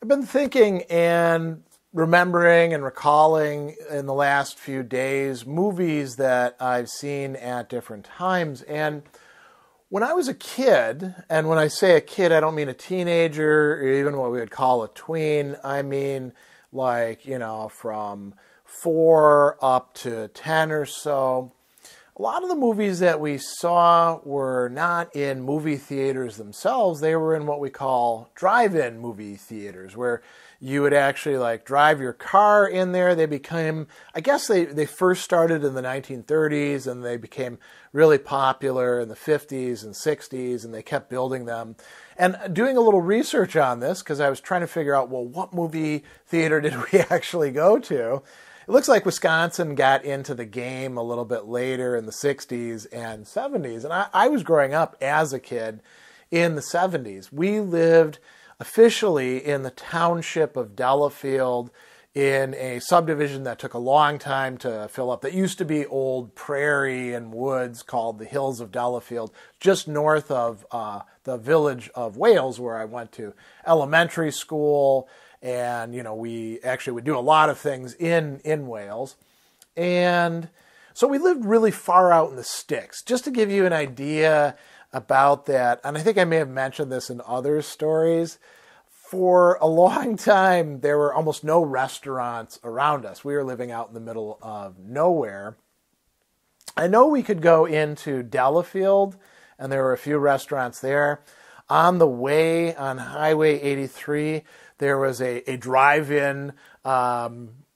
I've been thinking and remembering and recalling in the last few days movies that I've seen at different times. And when I was a kid, and when I say a kid, I don't mean a teenager or even what we would call a tween. I mean like, you know, from 4 up to 10 or so. A lot of the movies that we saw were not in movie theaters themselves. They were in what we call drive-in movie theaters, where you would actually like drive your car in there. They became, I guess they first started in the 1930s and they became really popular in the 50s and 60s, and they kept building them. And doing a little research on this, because I was trying to figure out, well, what movie theater did we actually go to? It looks like Wisconsin got into the game a little bit later in the 60s and 70s. And I was growing up as a kid in the 70s. We lived officially in the township of Delafield in a subdivision that took a long time to fill up. That used to be old prairie and woods called the Hills of Delafield, just north of the village of Wales, where I went to elementary school. And, you know, we actually would do a lot of things in Wales. And so we lived really far out in the sticks. Just to give you an idea about that, and I think I may have mentioned this in other stories, for a long time there were almost no restaurants around us. We were living out in the middle of nowhere. I know we could go into Delafield, and there were a few restaurants there. On the way, on Highway 83, there was a drive-in, what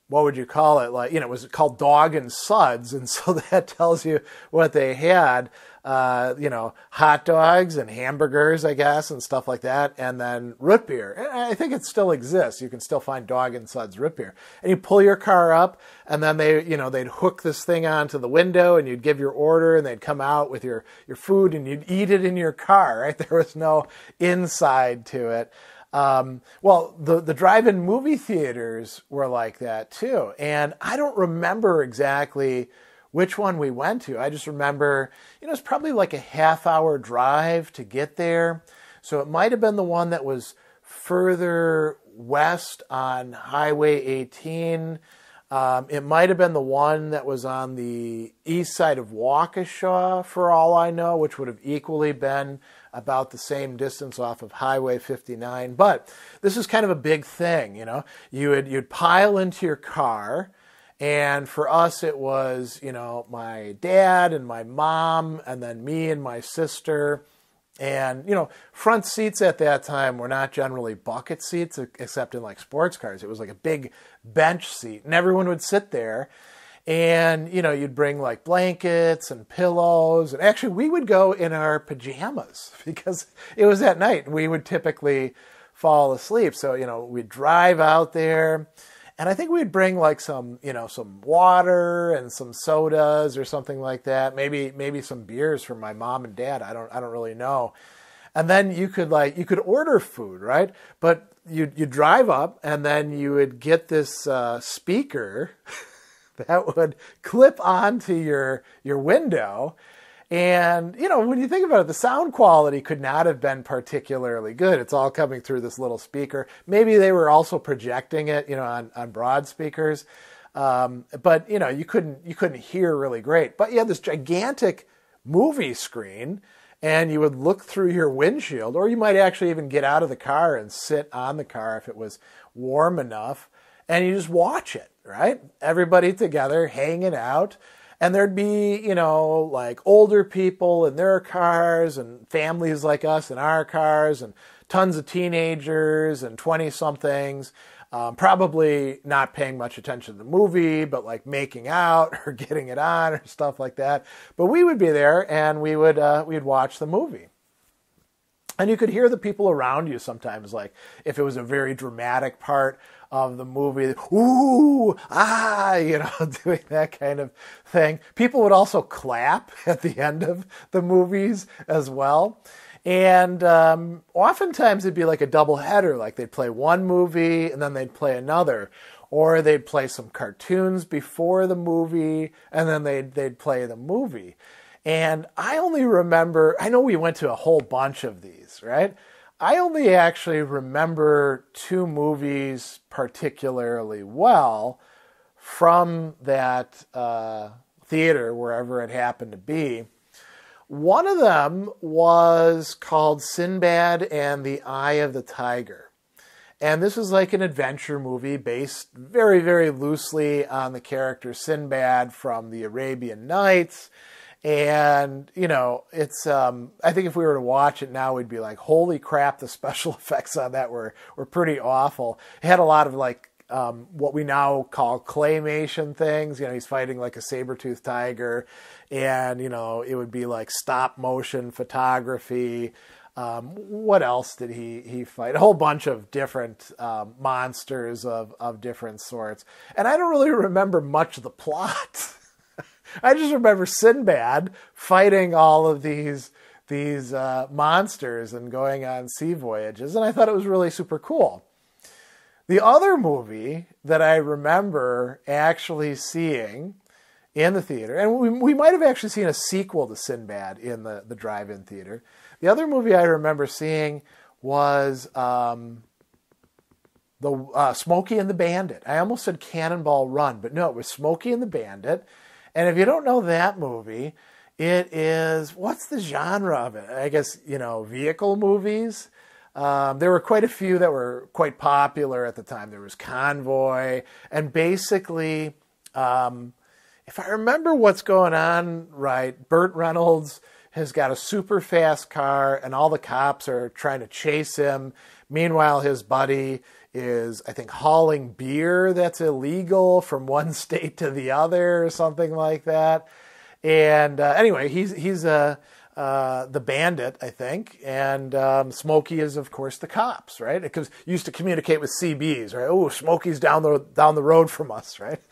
would you call it? Like, you know, it was called Dog and Suds, and so that tells you what they had. You know, hot dogs and hamburgers, I guess, and stuff like that, and then root beer. And I think it still exists. You can still find Dog and Suds root beer. And you pull your car up, and then they, you know, they'd hook this thing onto the window, and you'd give your order, and they'd come out with your food, and you'd eat it in your car, right? There was no inside to it. Well, the drive-in movie theaters were like that too. And I don't remember exactly which one we went to. I just remember, you know, it's probably like a half-hour drive to get there. So it might have been the one that was further west on Highway 18. It might have been the one that was on the east side of Waukesha, for all I know, which would have equally been about the same distance off of Highway 59. But this is kind of a big thing, you know. You'd pile into your car, and for us it was, you know, my dad and my mom, and then me and my sister. And, you know, front seats at that time were not generally bucket seats, except in like sports cars. It was like a big bench seat, and everyone would sit there. And, you know, you'd bring like blankets and pillows. And actually, we would go in our pajamas because it was at night. We would typically fall asleep. So, you know, we'd drive out there. And I think we'd bring like some, you know, some water and some sodas or something like that. Maybe some beers from my mom and dad. I don't really know. And then you could order food, right? But you drive up, and then you would get this speaker that would clip onto your window. And, you know, when you think about it, the sound quality could not have been particularly good. It's all coming through this little speaker. Maybe they were also projecting it, you know, on broad speakers. But, you know, you couldn't hear really great. But you had this gigantic movie screen, and you would look through your windshield, or you might actually even get out of the car and sit on the car if it was warm enough, and you just watch it. Right? Everybody together hanging out. And there'd be, you know, like older people in their cars and families like us in our cars and tons of teenagers and 20-somethings, probably not paying much attention to the movie, but like making out or getting it on or stuff like that. But we would be there, and we'd watch the movie. And you could hear the people around you sometimes, like if it was a very dramatic part of the movie, ooh, ah, you know, doing that kind of thing. People would also clap at the end of the movies as well. And oftentimes it'd be like a double header, like they'd play one movie and then they'd play another. Or they'd play some cartoons before the movie, and then they'd play the movie. And I only remember, I know we went to a whole bunch of these, right? I only actually remember two movies particularly well from that theater, wherever it happened to be. One of them was called Sinbad and the Eye of the Tiger. And this is like an adventure movie based very, very loosely on the character Sinbad from the Arabian Nights. And, you know, it's, I think if we were to watch it now, we'd be like, holy crap, the special effects on that were pretty awful. It had a lot of, like, what we now call claymation things. You know, he's fighting, like, a saber-toothed tiger. And, you know, it would be, like, stop-motion photography. What else did he fight? A whole bunch of different monsters of different sorts. And I don't really remember much of the plot. I just remember Sinbad fighting all of these monsters and going on sea voyages, and I thought it was really super cool. The other movie that I remember actually seeing in the theater, and we might have actually seen a sequel to Sinbad in the drive-in theater. The other movie I remember seeing was Smokey and the Bandit. I almost said Cannonball Run, but no, it was Smokey and the Bandit. And if you don't know that movie, it is, what's the genre of it? I guess, you know, vehicle movies. There were quite a few that were quite popular at the time. There was Convoy. And basically, if I remember what's going on right, Burt Reynolds has got a super fast car and all the cops are trying to chase him. Meanwhile, his buddy is, I think, hauling beer that's illegal from one state to the other or something like that. And anyway, he's the bandit, I think. And Smokey is, of course, the cops, right? Because you used to communicate with CBs, right? Oh, Smokey's down the road from us, right?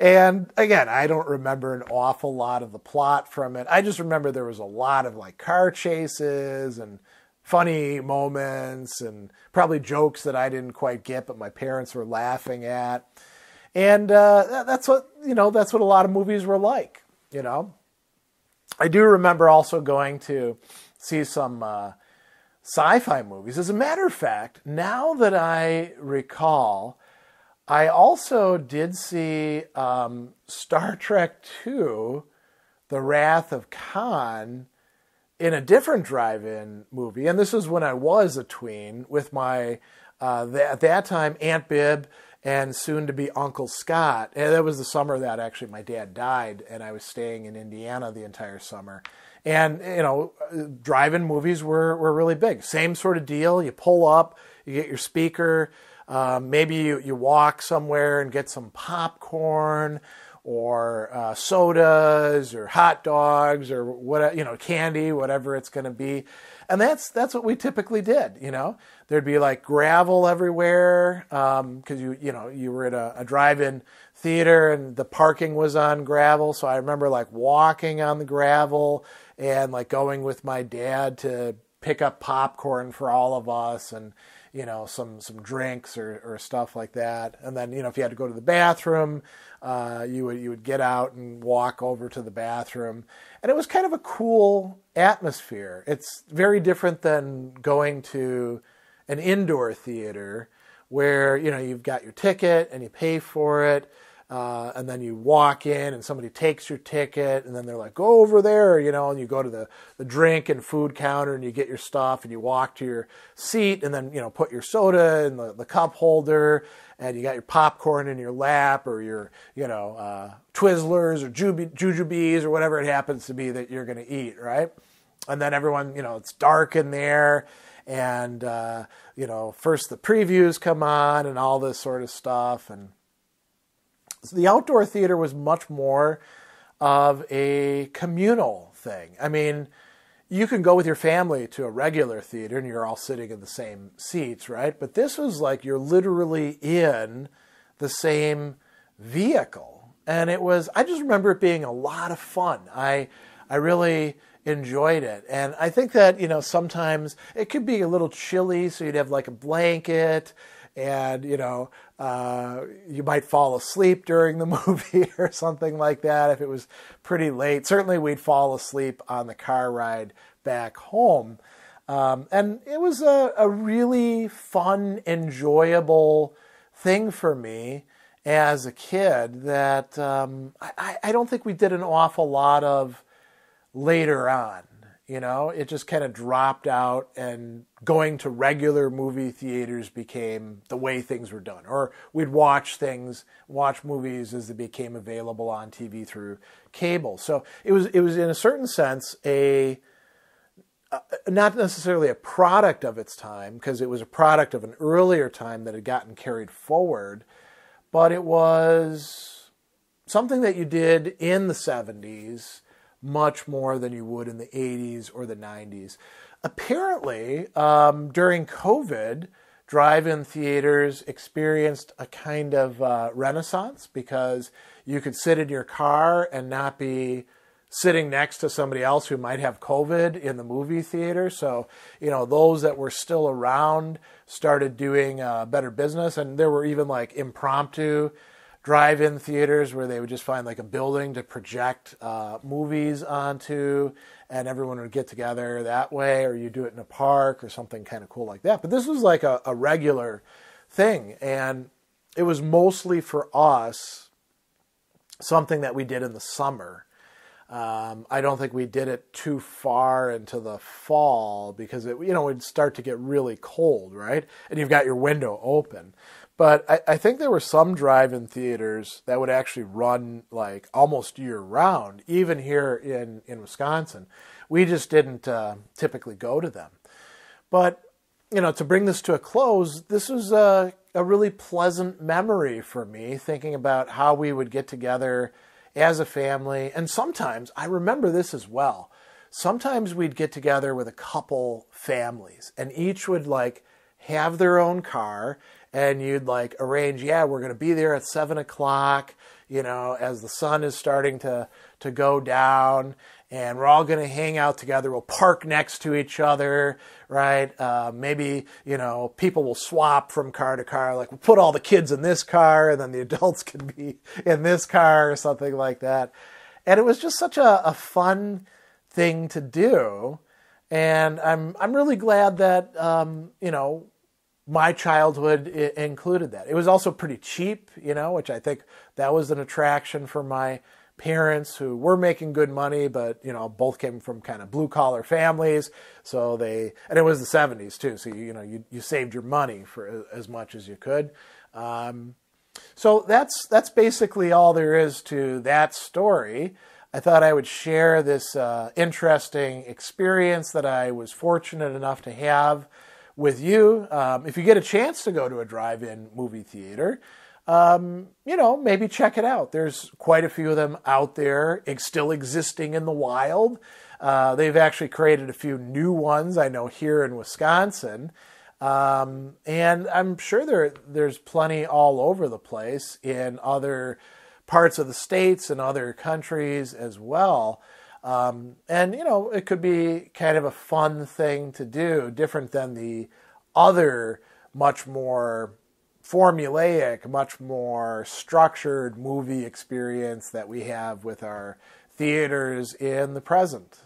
And again, I don't remember an awful lot of the plot from it. I just remember there was a lot of, like, car chases and funny moments and probably jokes that I didn't quite get, but my parents were laughing at. And that's what, you know, that's what a lot of movies were like, you know. I do remember also going to see some sci-fi movies. As a matter of fact, now that I recall, I also did see Star Trek II, The Wrath of Khan, in a different drive-in movie. And this is when I was a tween with my, at that time, Aunt Bib and soon-to-be Uncle Scott. And that was the summer that actually my dad died, and I was staying in Indiana the entire summer. And, you know, drive-in movies were really big. Same sort of deal. You pull up, you get your speaker, maybe you walk somewhere and get some popcorn or sodas or hot dogs or what, you know, candy, whatever it's going to be. And that's what we typically did, you know. There'd be, like, gravel everywhere because, you know, you were at a drive-in theater and the parking was on gravel. So I remember, like, walking on the gravel and, like, going with my dad to pick up popcorn for all of us and, you know, some drinks or stuff like that. And then, you know, if you had to go to the bathroom, you would get out and walk over to the bathroom. And it was kind of a cool atmosphere. It's very different than going to an indoor theater where, you know, you've got your ticket and you pay for it. And then you walk in and somebody takes your ticket and then they're like, go over there, you know, and you go to the drink and food counter and you get your stuff and you walk to your seat and then, you know, put your soda in the cup holder and you got your popcorn in your lap or your, you know, Twizzlers or Jujubes or whatever it happens to be that you're going to eat, right? And then everyone, you know, it's dark in there. And, you know, first the previews come on and all this sort of stuff. And so the outdoor theater was much more of a communal thing. I mean, you can go with your family to a regular theater and you're all sitting in the same seats, right? But this was like you're literally in the same vehicle. And it was, I just remember it being a lot of fun. I really enjoyed it. And I think that, you know, sometimes it could be a little chilly, so you'd have like a blanket and, you know, you might fall asleep during the movie or something like that if it was pretty late. Certainly we'd fall asleep on the car ride back home. And it was a really fun, enjoyable thing for me as a kid that I don't think we did an awful lot of later on. You know, it just kind of dropped out, and going to regular movie theaters became the way things were done. Or we'd watch movies as they became available on TV through cable. So it was in a certain sense not necessarily a product of its time, because it was a product of an earlier time that had gotten carried forward, but it was something that you did in the 70s much more than you would in the 80s or the 90s. Apparently, during COVID, drive-in theaters experienced a kind of renaissance, because you could sit in your car and not be sitting next to somebody else who might have COVID in the movie theater. So, you know, those that were still around started doing better business. And there were even like impromptu drive-in theaters where they would just find like a building to project movies onto, and everyone would get together that way, or you do it in a park or something kind of cool like that. But this was like a regular thing. And it was mostly for us something that we did in the summer. I don't think we did it too far into the fall, because it, you know, it'd start to get really cold, right? And you've got your window open. But I think there were some drive-in theaters that would actually run like almost year-round, even here in Wisconsin. We just didn't typically go to them. But, you know, to bring this to a close, this was a really pleasant memory for me, thinking about how we would get together as a family. And sometimes, I remember this as well, sometimes we'd get together with a couple families, and each would like have their own car, and you'd like arrange, yeah, we're going to be there at 7 o'clock, you know, as the sun is starting to go down, and we're all going to hang out together. We'll park next to each other, right? Maybe, you know, people will swap from car to car. Like, we'll put all the kids in this car, and then the adults can be in this car or something like that. And it was just such a fun thing to do. And I'm really glad that, you know, my childhood included that. It was also pretty cheap, you know, which I think that was an attraction for my parents, who were making good money, but, you know, both came from kind of blue collar families. So and it was the 70s too. So, you know, you saved your money for as much as you could. So that's basically all there is to that story. I thought I would share this interesting experience that I was fortunate enough to have with you. If you get a chance to go to a drive-in movie theater, you know, maybe check it out. There's quite a few of them out there, still existing in the wild. They've actually created a few new ones, I know, here in Wisconsin. And I'm sure there's plenty all over the place in other parts of the states and other countries as well. And, you know, it could be kind of a fun thing to do, different than the other much more formulaic, much more structured movie experience that we have with our theaters in the present.